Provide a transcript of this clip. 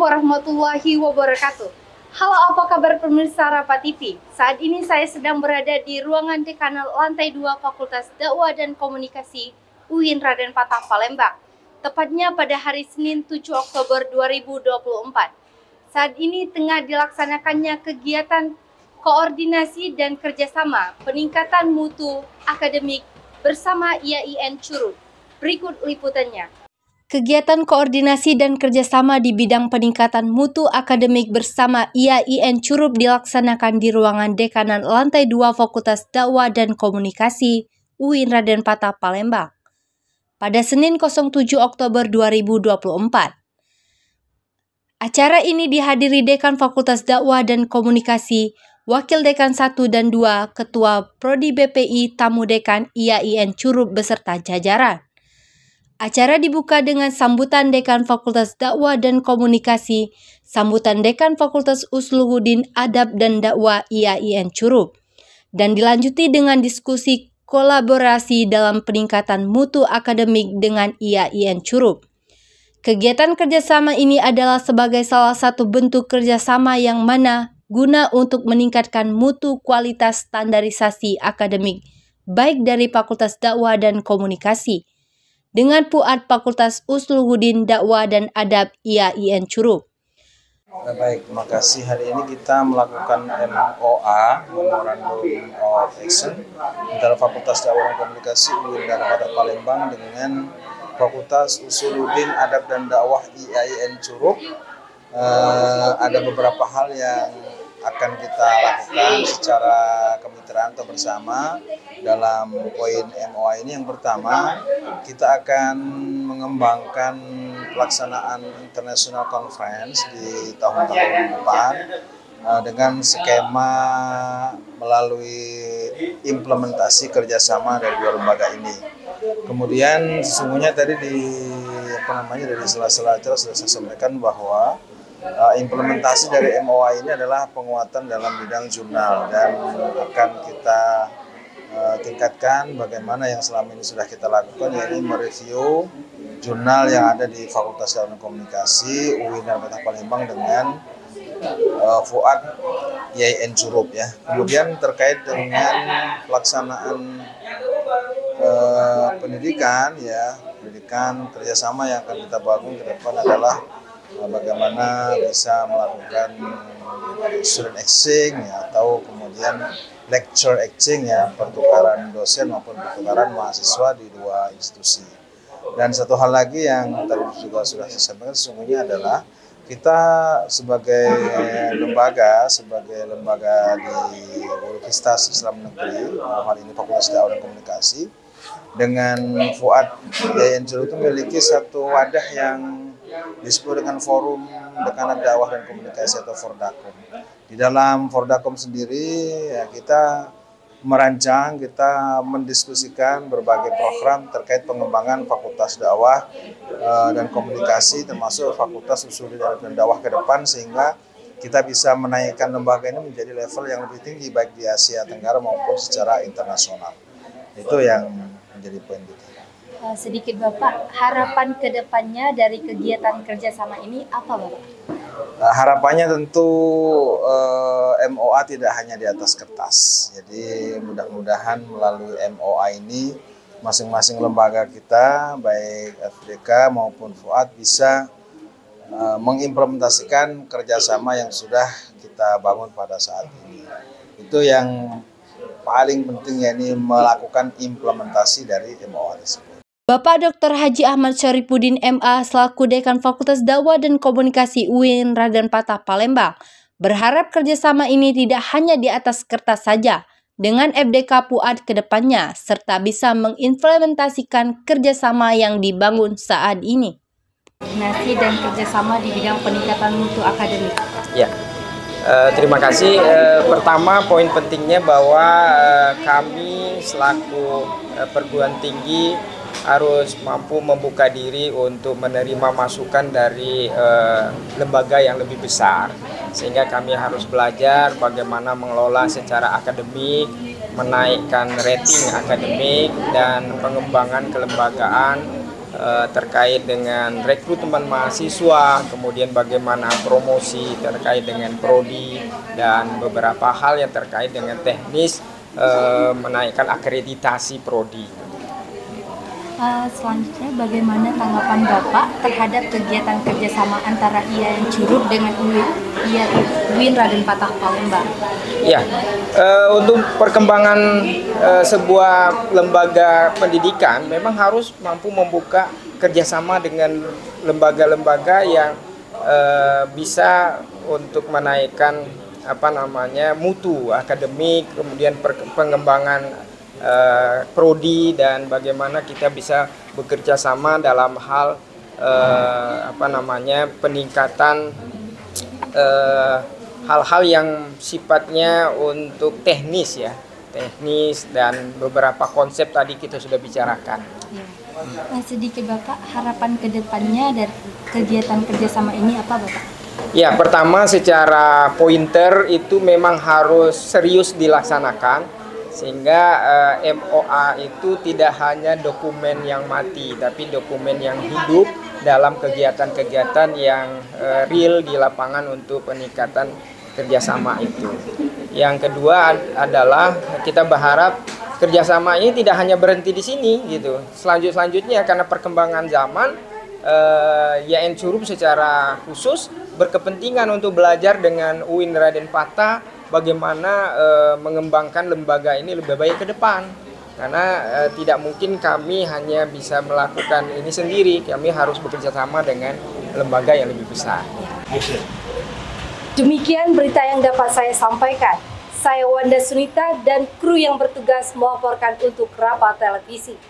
Assalamualaikum warahmatullahi wabarakatuh. Halo, apa kabar pemirsa Rafa TV? Saat ini saya sedang berada di ruangan dekanal lantai 2 Fakultas Dakwah dan Komunikasi UIN Raden Fatah Palembang. Tepatnya pada hari Senin 7 Oktober 2024. Saat ini tengah dilaksanakannya kegiatan koordinasi dan kerjasama peningkatan mutu akademik bersama IAIN Curup. Berikut liputannya. Kegiatan koordinasi dan kerjasama di bidang peningkatan mutu akademik bersama IAIN Curup dilaksanakan di ruangan dekanan lantai 2 Fakultas Dakwah dan Komunikasi UIN Raden Fatah Palembang pada Senin 07 Oktober 2024. Acara ini dihadiri Dekan Fakultas Dakwah dan Komunikasi, Wakil Dekan 1 dan 2, Ketua Prodi BPI, Tamu Dekan IAIN Curup beserta jajaran. Acara dibuka dengan sambutan Dekan Fakultas Dakwah dan Komunikasi, sambutan Dekan Fakultas Usuluddin Adab dan Dakwah IAIN Curup, dan dilanjuti dengan diskusi kolaborasi dalam peningkatan mutu akademik dengan IAIN Curup. Kegiatan kerjasama ini adalah sebagai salah satu bentuk kerjasama yang mana guna untuk meningkatkan mutu kualitas standarisasi akademik, baik dari Fakultas Dakwah dan Komunikasi, dengan Puat Fakultas Usuluddin Dakwah dan Adab IAIN Curup. Baik, terima kasih. Hari ini kita melakukan MoA, Memorandum of Action, antara Fakultas Dakwah dan Komunikasi UIN Raden Fatah Palembang dengan Fakultas Usuluddin Adab dan Dakwah IAIN Curup. Ada beberapa hal yang akan kita lakukan secara kemitraan atau bersama dalam poin MoA ini. Yang pertama, kita akan mengembangkan pelaksanaan International Conference di tahun-tahun depan dengan skema melalui implementasi kerjasama dari dua lembaga ini. Kemudian sesungguhnya tadi dari sela-sela acara sudah saya sampaikan bahwa implementasi dari MoA ini adalah penguatan dalam bidang jurnal, dan akan kita tingkatkan bagaimana yang selama ini sudah kita lakukan, yaitu mereview jurnal yang ada di Fakultas Dakwah dan Komunikasi UIN Raden Fatah Palembang dengan Fuad IAIN Curup, ya. Kemudian terkait dengan pelaksanaan pendidikan, ya, pendidikan kerjasama yang akan kita bangun ke depan adalah bagaimana bisa melakukan student exchange, ya, atau kemudian lecture exchange, ya, pertukaran dosen maupun pertukaran mahasiswa di dua institusi. Dan satu hal lagi yang tadi juga sudah saya sampaikan sesungguhnya adalah kita sebagai lembaga di Universitas Islam Negeri, hal ini Fakultas Dakwah dan Komunikasi, dengan Fuad IAIN Curup itu memiliki satu wadah yang disebut dengan Forum Dekanat Dakwah dan Komunikasi atau Fordakom. Di dalam Fordakom sendiri, ya, kita merancang, kita mendiskusikan berbagai program terkait pengembangan Fakultas Dakwah dan Komunikasi, termasuk Fakultas Usuluddin Adab dan Dakwah ke depan, sehingga kita bisa menaikkan lembaga ini menjadi level yang lebih tinggi baik di Asia Tenggara maupun secara internasional. Itu yang menjadi poin kita. Sedikit Bapak, harapan kedepannya dari kegiatan kerjasama ini apa, Bapak? Harapannya tentu MoA tidak hanya di atas kertas. Jadi mudah-mudahan melalui MoA ini masing-masing lembaga kita, baik FDK maupun Fuad, bisa mengimplementasikan kerjasama yang sudah kita bangun pada saat ini. Itu yang paling penting, yakni melakukan implementasi dari MoA tersebut. Bapak Dr. Haji Ahmad Syaripudin MA selaku Dekan Fakultas Dakwah dan Komunikasi UIN Raden Fatah Palembang berharap kerjasama ini tidak hanya di atas kertas saja dengan FDK Puad ke depannya, serta bisa mengimplementasikan kerjasama yang dibangun saat ini. Koordinasi dan kerjasama di bidang peningkatan mutu akademik. Ya, terima kasih. Pertama, poin pentingnya bahwa kami selaku perguruan tinggi harus mampu membuka diri untuk menerima masukan dari lembaga yang lebih besar, sehingga kami harus belajar bagaimana mengelola secara akademik, menaikkan rating akademik dan pengembangan kelembagaan terkait dengan rekrutmen mahasiswa, kemudian bagaimana promosi terkait dengan prodi, dan beberapa hal yang terkait dengan teknis menaikkan akreditasi prodi. Selanjutnya, bagaimana tanggapan Bapak terhadap kegiatan kerjasama antara IAIN Curup dengan UIN Raden Fatah Palembang? Ya, untuk perkembangan sebuah lembaga pendidikan memang harus mampu membuka kerjasama dengan lembaga-lembaga yang bisa untuk menaikkan mutu akademik, kemudian pengembangan prodi, dan bagaimana kita bisa bekerja sama dalam hal peningkatan hal-hal yang sifatnya untuk teknis, ya, teknis, dan beberapa konsep tadi kita sudah bicarakan. Ya. Sedikit Bapak, harapan kedepannya dari kegiatan kerjasama ini apa, Bapak? Ya, pertama secara pointer itu memang harus serius dilaksanakan, sehingga MoA itu tidak hanya dokumen yang mati, tapi dokumen yang hidup dalam kegiatan-kegiatan yang real di lapangan untuk peningkatan kerjasama itu. Yang kedua adalah kita berharap kerjasama ini tidak hanya berhenti di sini gitu. Selanjutnya karena perkembangan zaman, IAIN Curup secara khusus berkepentingan untuk belajar dengan UIN Raden Fatah bagaimana mengembangkan lembaga ini lebih baik ke depan, karena tidak mungkin kami hanya bisa melakukan ini sendiri, kami harus bekerja sama dengan lembaga yang lebih besar. Demikian berita yang dapat saya sampaikan. Saya Wanda Sunita dan kru yang bertugas melaporkan untuk Rafa Televisi.